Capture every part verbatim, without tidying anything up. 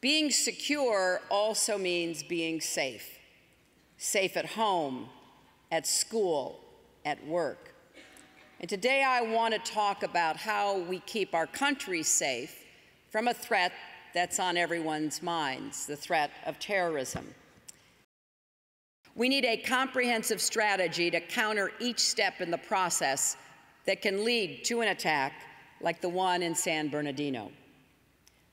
Being secure also means being safe. Safe at home, at school, at work. And today I want to talk about how we keep our country safe from a threat that's on everyone's minds, the threat of terrorism. We need a comprehensive strategy to counter each step in the process that can lead to an attack like the one in San Bernardino.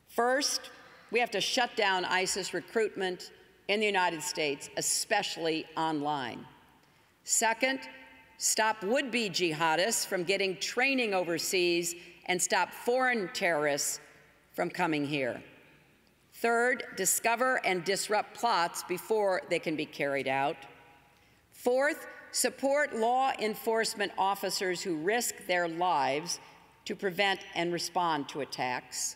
First, we have to shut down ISIS recruitment in the United States, especially online. Second, stop would-be jihadists from getting training overseas and stop foreign terrorists from coming here. Third, discover and disrupt plots before they can be carried out. Fourth, support law enforcement officers who risk their lives to prevent and respond to attacks.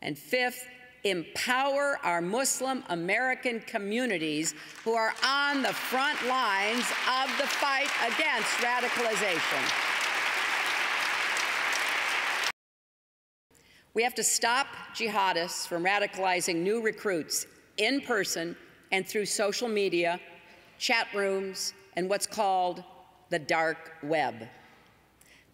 And fifth, empower our Muslim American communities who are on the front lines of the fight against radicalization. We have to stop jihadists from radicalizing new recruits in person and through social media, chat rooms, and what's called the dark web.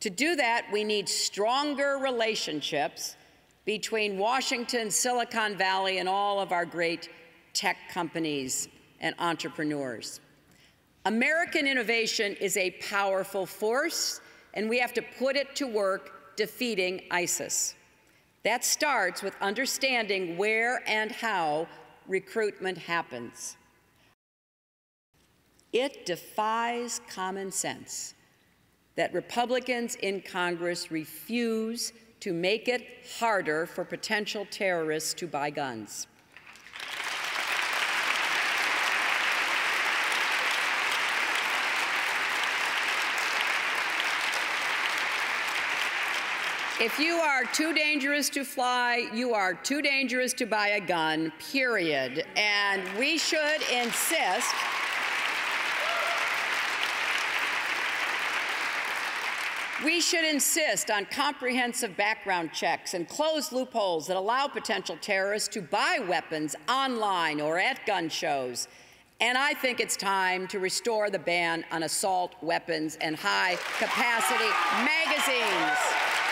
To do that, we need stronger relationships between Washington, Silicon Valley, and all of our great tech companies and entrepreneurs. American innovation is a powerful force, and we have to put it to work defeating ISIS. That starts with understanding where and how recruitment happens. It defies common sense that Republicans in Congress refuse to make it harder for potential terrorists to buy guns. If you are too dangerous to fly, you are too dangerous to buy a gun, period. And we should insist We should insist on comprehensive background checks and close loopholes that allow potential terrorists to buy weapons online or at gun shows. And I think it's time to restore the ban on assault weapons and high-capacity magazines.